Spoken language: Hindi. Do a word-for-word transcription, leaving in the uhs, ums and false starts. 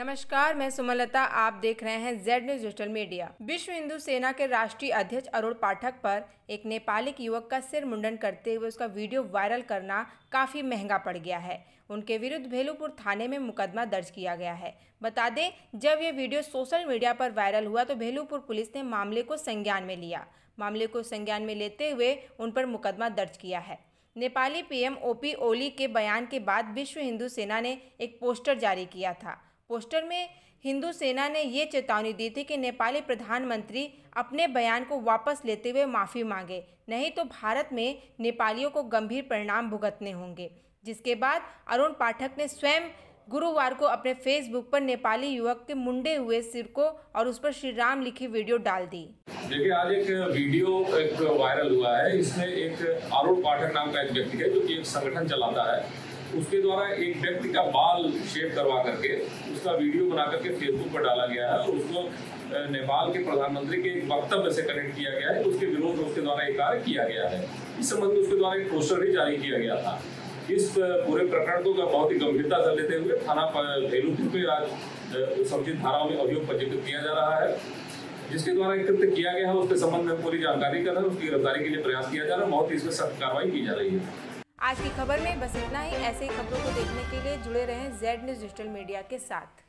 नमस्कार, मैं सुमलता, आप देख रहे हैं जेड न्यूज डिजिटल मीडिया। विश्व हिंदू सेना के राष्ट्रीय अध्यक्ष अरुण पाठक पर एक नेपाली युवक का सिर मुंडन करते हुए उसका वीडियो वायरल करना काफी महंगा पड़ गया है। उनके विरुद्ध भेलूपुर थाने में मुकदमा दर्ज किया गया है। बता दें, जब यह वीडियो सोशल मीडिया पर वायरल हुआ तो भेलूपुर पुलिस ने मामले को संज्ञान में लिया। मामले को संज्ञान में लेते हुए उन पर मुकदमा दर्ज किया है। नेपाली पीएम केपी ओली के बयान के बाद विश्व हिंदू सेना ने एक पोस्टर जारी किया था। पोस्टर में हिंदू सेना ने ये चेतावनी दी थी कि नेपाली प्रधानमंत्री अपने बयान को वापस लेते हुए माफ़ी मांगे, नहीं तो भारत में नेपालियों को गंभीर परिणाम भुगतने होंगे। जिसके बाद अरुण पाठक ने स्वयं गुरुवार को अपने फेसबुक पर नेपाली युवक के मुंडे हुए सिर को और उस पर श्री राम लिखी वीडियो डाल दी। देखिए, आज एक वीडियो एक वायरल हुआ है। इसमें एक अरुण पाठक नाम का एक व्यक्ति है जो कि एक संगठन चलाता है। उसके द्वारा एक व्यक्ति का बाल शेव करवा करके उसका वीडियो बना करके फेसबुक पर डाला गया है और उसको नेपाल के प्रधानमंत्री के एक वक्तव्य से कनेक्ट किया गया है। उसके विरोध उसके द्वारा एक कार्य किया गया है। इस संबंध में उसके द्वारा एक पोस्टर भी जारी किया गया था। इस पूरे प्रकरण को बहुत ही गंभीरता से लेते हुए थाना भेलूपुर में आज संबंधित धाराओं में अभियोग पंजीकृत किया जा रहा है। जिसके द्वारा कृत्य किया गया है उसके संबंध में पूरी जानकारी कर रहे हैं। उसकी गिरफ्तारी के लिए प्रयास किया जा रहा है। बहुत ही इसमें सख्त कार्रवाई की जा रही है। आज की खबर में बस इतना ही। ऐसे ही खबरों को देखने के लिए जुड़े रहें जेड न्यूज़ डिजिटल मीडिया के साथ।